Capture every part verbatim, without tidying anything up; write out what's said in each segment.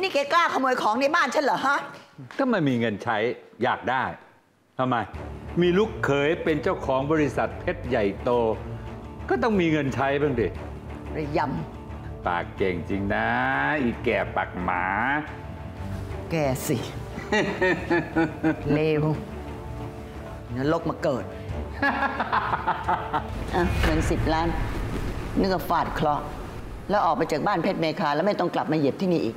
นี่แกกล้าขโมยของในบ้านฉันเหรอฮะก็ไม่มีเงินใช้อยากได้ทำไมมีลูกเขยเป็นเจ้าของบริษัทเพชรใหญ่โตก็ต้องมีเงินใช้บ้างดิระยำปากเก่งจริงนะอีแก่ปากหมาแกสิ เลวนรกมาเกิด เงินสิบล้านนึกว่าฟาดเคราะห์แล้วออกไปจากบ้านเพชรเมฆาแล้วไม่ต้องกลับมาเหยียบที่นี่อีก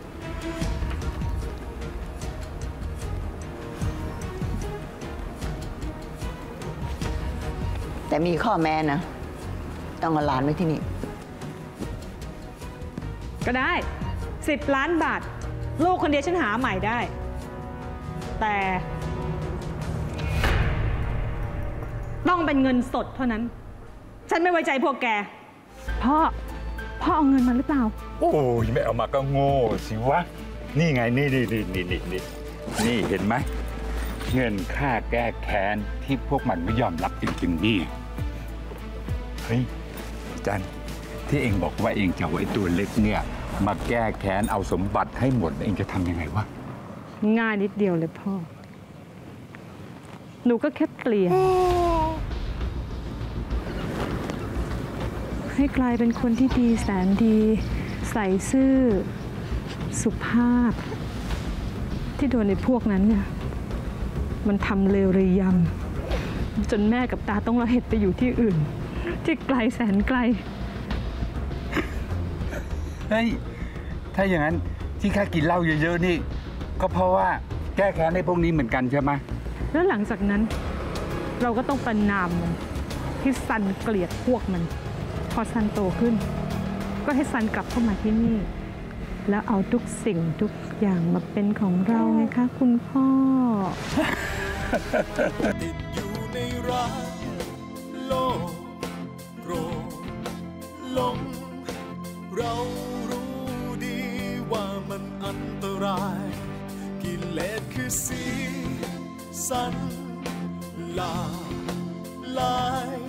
แต่มีข้อแม้นะต้องเอาหลานไว้ที่นี่ก็ได้สิบล้านบาทลูกคนเดียวฉันหาใหม่ได้แต่ต้องเป็นเงินสดเท่านั้นฉันไม่ไว้ใจพวกแกพ่อพ่อเอาเงินมาหรือเปล่าโอ้ยไม่เอามาก็โง่สิวะนี่ไงนี่นี่นี่นี่นี่นี่เห็นไหมเงินค่าแก้แค้นที่พวกมันไม่ยอมรับจริงๆนี่เฮ้ยจันที่เองบอกว่าเองจะเอาไอ้ตัวเล็กเนี่ยมาแก้แค้นเอาสมบัติให้หมดเองจะทำยังไงวะง่ายนิดเดียวเลยพ่อหนูก็แค่เปลี่ยนให้กลายเป็นคนที่ดีแสนดีใส่ซื่อสุภาพที่โดนในพวกนั้นเนี่ยมันทำเลวระยำจนแม่กับตาต้องละเหตุไปอยู่ที่อื่นที่ไกลแสนไกลเฮ้ยถ้าอย่างนั้นที่ข้ากินเหล้าเยอะๆนี่ก็เพราะว่าแก้แค้นให้พวกนี้เหมือนกันใช่ไหมแล้วหลังจากนั้นเราก็ต้องประนามมันที่ซันเกลียดพวกมันพอซันโตขึ้นก็ให้ซันกลับเข้ามาที่นี่แล้วเอาทุกสิ่งทุกอย่างมาเป็นของเราไงคะคุณพ่อติดอยู่ในรักโลภโกรธหลงเรารู้ดีว่ามันอันตรายกิเลสคือสีสันหลากหลาย